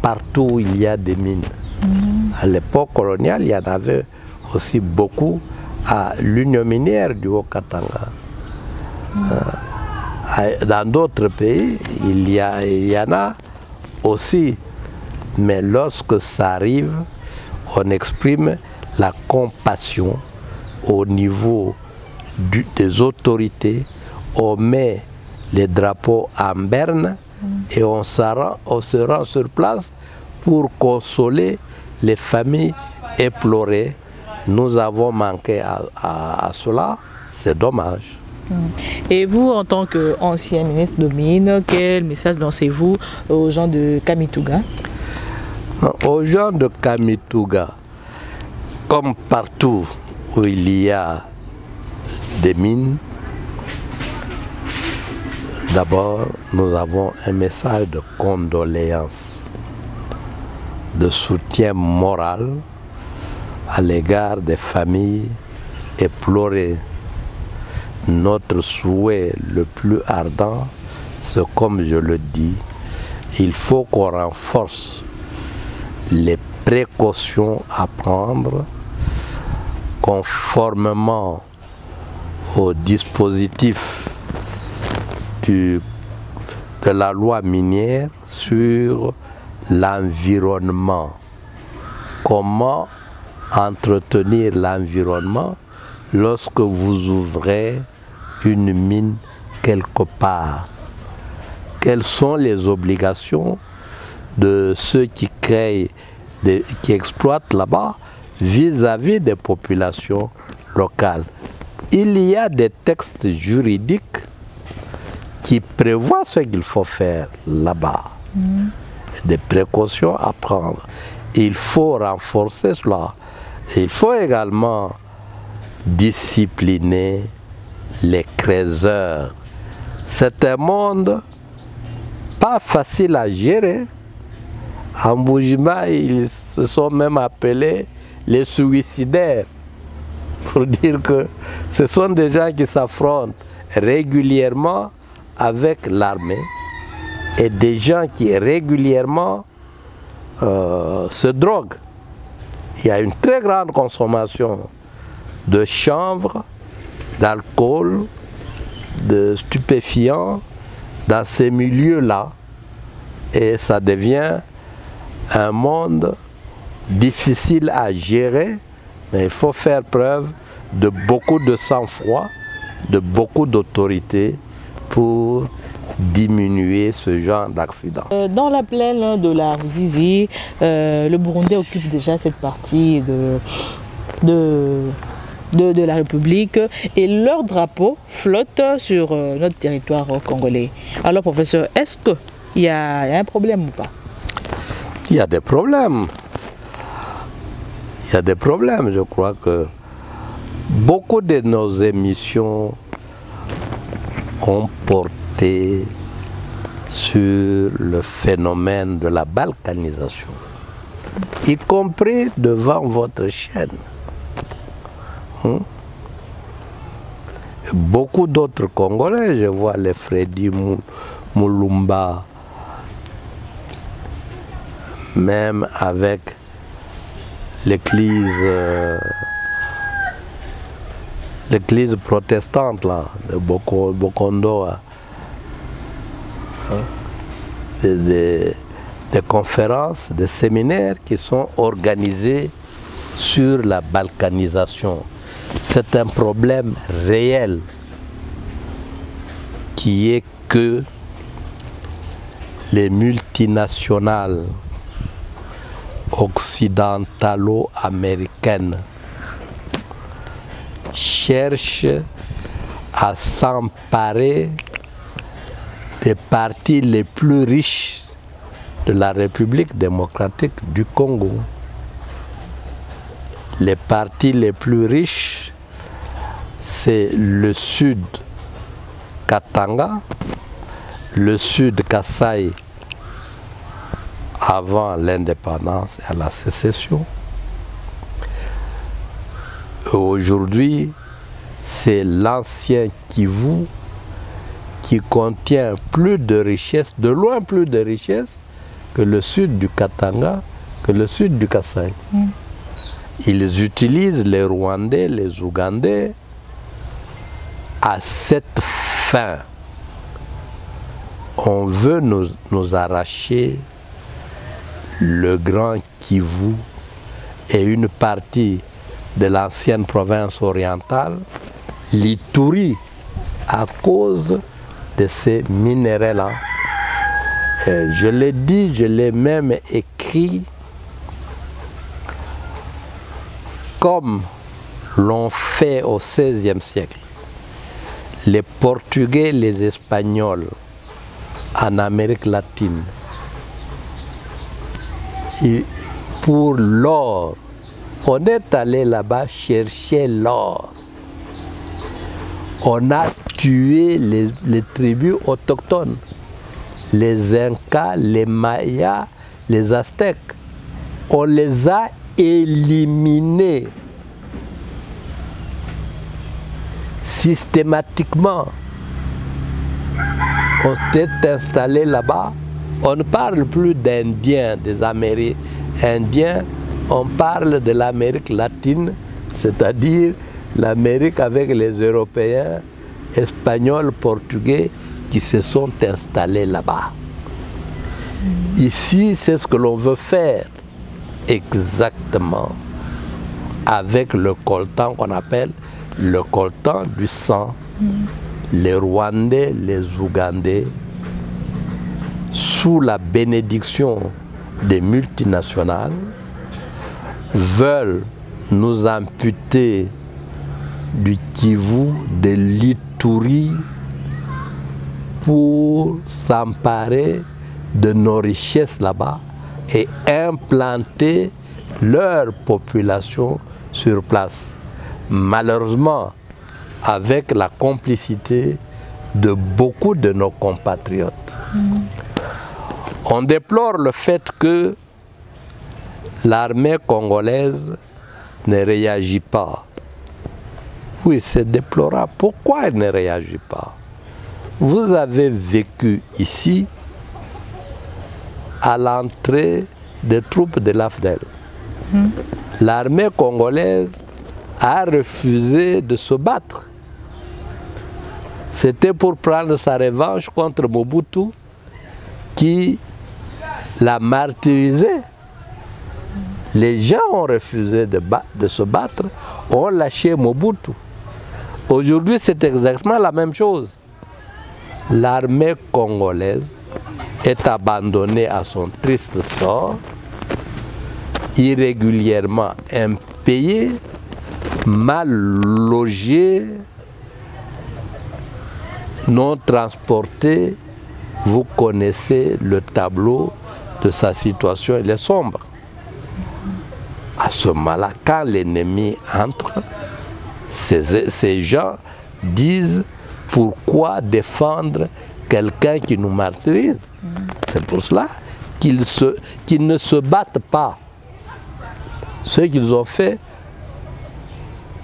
partout où il y a des mines. Mmh. À l'époque coloniale, il y en avait aussi beaucoup à l'Union minière du Haut-Katanga. Mmh. Dans d'autres pays, il y a, il y en a aussi. Mais lorsque ça arrive, on exprime la compassion au niveau Du, des autorités, on met les drapeaux en berne et on, on se rend sur place pour consoler les familles éplorées. Nous avons manqué à, à, à cela, c'est dommage. Et vous, en tant qu'ancien ministre de Mines, quel message lancez-vous aux gens de Kamituga? Aux gens de Kamituga, comme partout où il y a des mines, d'abord nous avons un message de condoléances, de soutien moral à l'égard des familles éplorées. Notre souhait le plus ardent, c'est comme je le dis, il faut qu'on renforce les précautions à prendre conformément au dispositif du, de la loi minière sur l'environnement. Comment entretenir l'environnement lorsque vous ouvrez une mine quelque part? Quelles sont les obligations de ceux qui créent, de, qui exploitent là-bas vis-à-vis des populations locales? Il y a des textes juridiques qui prévoient ce qu'il faut faire là-bas, mmh. des précautions à prendre. Il faut renforcer cela. Il faut également discipliner les creuseurs. C'est un monde pas facile à gérer. En Boujima, ils se sont même appelés les suicidaires, pour dire que ce sont des gens qui s'affrontent régulièrement avec l'armée et des gens qui régulièrement euh, se droguent. Il y a une très grande consommation de chanvre, d'alcool, de stupéfiants dans ces milieux-là, et ça devient un monde difficile à gérer, mais il faut faire preuve de beaucoup de sang-froid, de beaucoup d'autorité pour diminuer ce genre d'accident. Dans la plaine de la Ruzizi, euh, le Burundais occupe déjà cette partie de, de, de, de la République et leur drapeau flotte sur notre territoire congolais. Alors professeur, est-ce qu'il y, y a un problème ou pas? Il y a des problèmes. Il y a des problèmes. Je crois que beaucoup de nos émissions ont porté sur le phénomène de la balkanisation, y compris devant votre chaîne. Hum? Beaucoup d'autres Congolais, je vois les Freddy Mulumba, même avec l'église euh, l'église protestante là, de Bokondo, hein, des, des, des conférences, des séminaires qui sont organisés sur la balkanisation. C'est un problème réel qui est que les multinationales occidentalo-américaines cherchent à s'emparer des parties les plus riches de la République démocratique du Congo. Les parties les plus riches, c'est le sud Katanga, le sud Kasaï, avant l'indépendance et à la sécession. Aujourd'hui, c'est l'ancien Kivu qui contient plus de richesses, de loin plus de richesses que le sud du Katanga, que le sud du Kasaï. Mm. Ils utilisent les Rwandais, les Ougandais à cette fin. On veut nous, nous arracher le Grand Kivu et une partie de l'ancienne province orientale, l'Ituri, à cause de ces minéraux-là. Je l'ai dit, je l'ai même écrit, comme l'ont fait au seizième siècle. Les Portugais, les Espagnols, en Amérique latine, et pour l'or, on est allé là-bas chercher l'or. On a tué les, les tribus autochtones, les Incas, les Mayas, les Aztèques. On les a éliminés systématiquement. On s'est installé là-bas. On ne parle plus d'Indiens, des Amérindiens, on parle de l'Amérique latine c'est-à-dire l'Amérique avec les Européens, Espagnols, Portugais qui se sont installés là-bas. Mmh. Ici, c'est ce que l'on veut faire exactement avec le coltan qu'on appelle le coltan du sang. Mmh. Les Rwandais, les Ougandais, sous la bénédiction des multinationales, veulent nous amputer du Kivu, de l'Ituri, pour s'emparer de nos richesses là-bas et implanter leur population sur place. Malheureusement, avec la complicité de beaucoup de nos compatriotes. Mmh. On déplore le fait que l'armée congolaise ne réagit pas. Oui, c'est déplorable. Pourquoi elle ne réagit pas? Vous avez vécu ici à l'entrée des troupes de l'A F D E L. Mmh. L'armée congolaise a refusé de se battre. C'était pour prendre sa revanche contre Mobutu qui l'a martyrisé. Les gens ont refusé de, de se battre, ont lâché Mobutu. Aujourd'hui, c'est exactement la même chose. L'armée congolaise est abandonnée à son triste sort, irrégulièrement impayée, mal logée, non transportée. Vous connaissez le tableau de sa situation, il est sombre. À ce moment-là, quand l'ennemi entre, ces, ces gens disent pourquoi défendre quelqu'un qui nous martyrise? C'est pour cela qu'ils qu'ils ne se battent pas. Ce qu'ils ont fait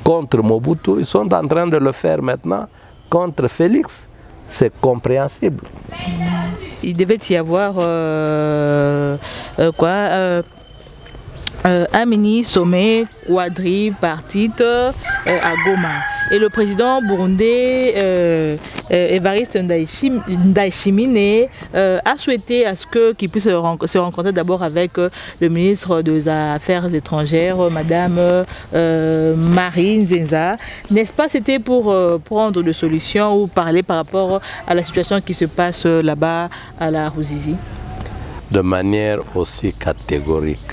contre Mobutu, ils sont en train de le faire maintenant contre Félix. C'est compréhensible. Il devait y avoir euh, euh, quoi euh, euh, un mini-sommet quadripartite euh, à Goma. Et le président burundais euh, euh, Evariste Ndayishimiye euh, a souhaité à ce que qu'il puisse se rencontrer d'abord avec euh, le ministre des Affaires étrangères, euh, Madame euh, Marie Nzenza. N'est-ce pas, c'était pour euh, prendre des solutions ou parler par rapport à la situation qui se passe euh, là-bas à la Ruzizi? De manière aussi catégorique.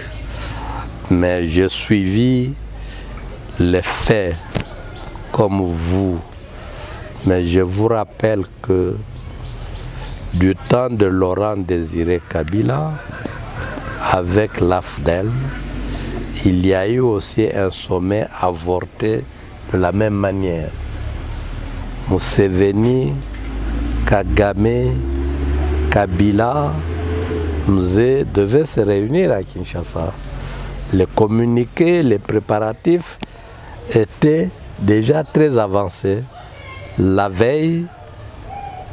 Mais j'ai suivi les faits comme vous, mais je vous rappelle que du temps de Laurent Désiré Kabila, avec l'A F D E L, il y a eu aussi un sommet avorté de la même manière. Museveni, Kagame, Kabila, Musée devaient se réunir à Kinshasa. Les communiqués, les préparatifs étaient déjà très avancé. La veille,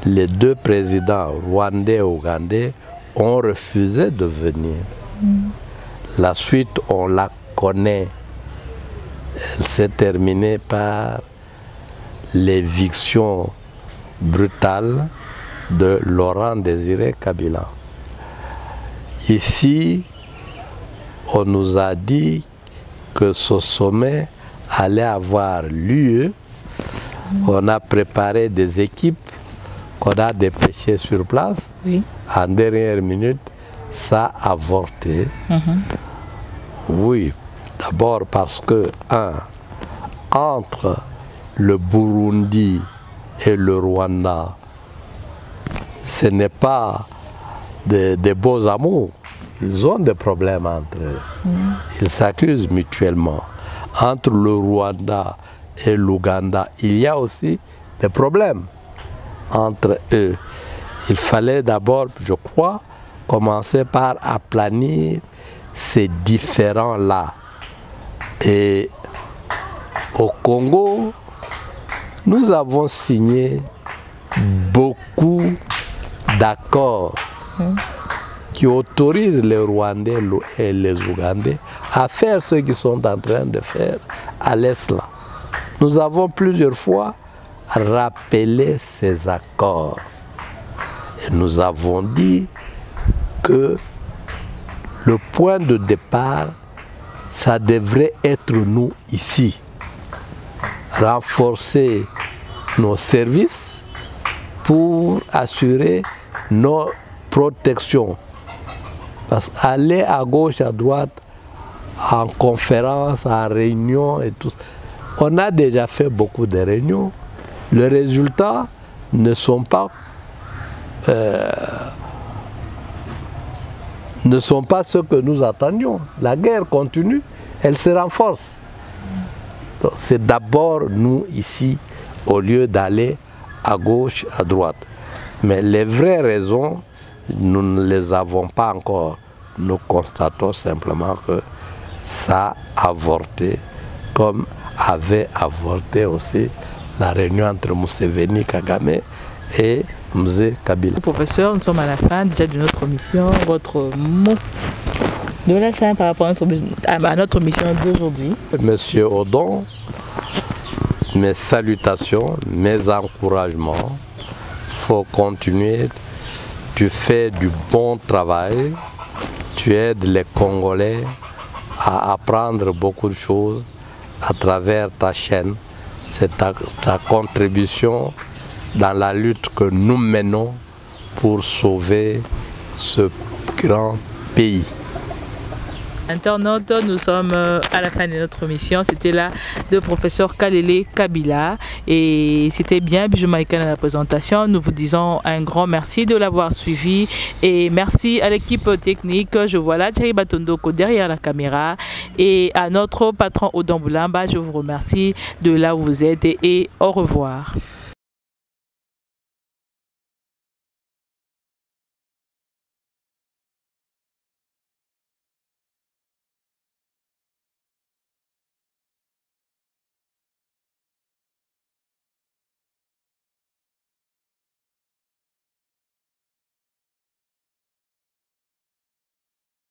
les deux présidents rwandais et ougandais ont refusé de venir. Mm. La suite, on la connaît. Elle s'est terminée par l'éviction brutale de Laurent Désiré Kabila. Ici, on nous a dit que ce sommet allait avoir lieu. On a préparé des équipes qu'on a dépêchées sur place. Oui. En dernière minute, ça a avorté. Mm-hmm. Oui, d'abord parce que, un, entre le Burundi et le Rwanda, ce n'est pas des de beaux amours. Ils ont des problèmes entre eux. Mm. Ils s'accusent mutuellement. Entre le Rwanda et l'Ouganda, il y a aussi des problèmes entre eux. Il fallait d'abord, je crois, commencer par aplanir ces différends-là. Et au Congo, nous avons signé beaucoup d'accords qui autorise les Rwandais et les Ougandais à faire ce qu'ils sont en train de faire à l'Est là. Nous avons plusieurs fois rappelé ces accords. Et nous avons dit que le point de départ, ça devrait être nous ici. Renforcer nos services pour assurer nos protections. Parce qu'aller à gauche, à droite, en conférence, en réunion et tout, on a déjà fait beaucoup de réunions. Les résultats ne sont pas, euh, ne sont pas ceux que nous attendions. La guerre continue, elle se renforce. C'est d'abord nous ici, au lieu d'aller à gauche, à droite. Mais les vraies raisons, nous ne les avons pas encore. Nous constatons simplement que ça a avorté, comme avait avorté aussi la réunion entre Museveni Kagame et Mzee Kabila. Professeur, nous sommes à la fin déjà de notre mission. Votre mot de la fin par rapport à notre mission d'aujourd'hui. Monsieur Odon, mes salutations, mes encouragements. Il faut continuer. Tu fais du bon travail. Tu aides les Congolais à apprendre beaucoup de choses à travers ta chaîne. C'est ta, ta contribution dans la lutte que nous menons pour sauver ce grand pays. Internautes, nous sommes à la fin de notre mission. C'était là le professeur Kalele Kabila et c'était bien Bijou Maïkane à la présentation. Nous vous disons un grand merci de l'avoir suivi et merci à l'équipe technique. Je vois là Thierry Batondoko derrière la caméra et à notre patron Odon Boulamba. Je vous remercie de là où vous êtes et, et au revoir.